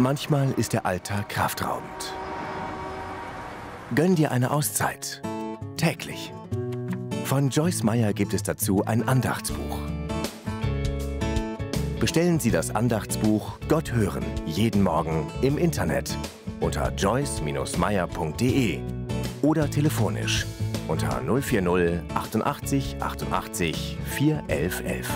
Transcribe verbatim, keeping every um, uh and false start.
Manchmal ist der Alltag kraftraubend. Gönn dir eine Auszeit. Täglich. Von Joyce Meyer gibt es dazu ein Andachtsbuch. Bestellen Sie das Andachtsbuch Gott hören jeden Morgen im Internet unter joyce Bindestrich meyer punkt de oder telefonisch unter null vier null achtundachtzig achtundachtzig vierhundertelf elf.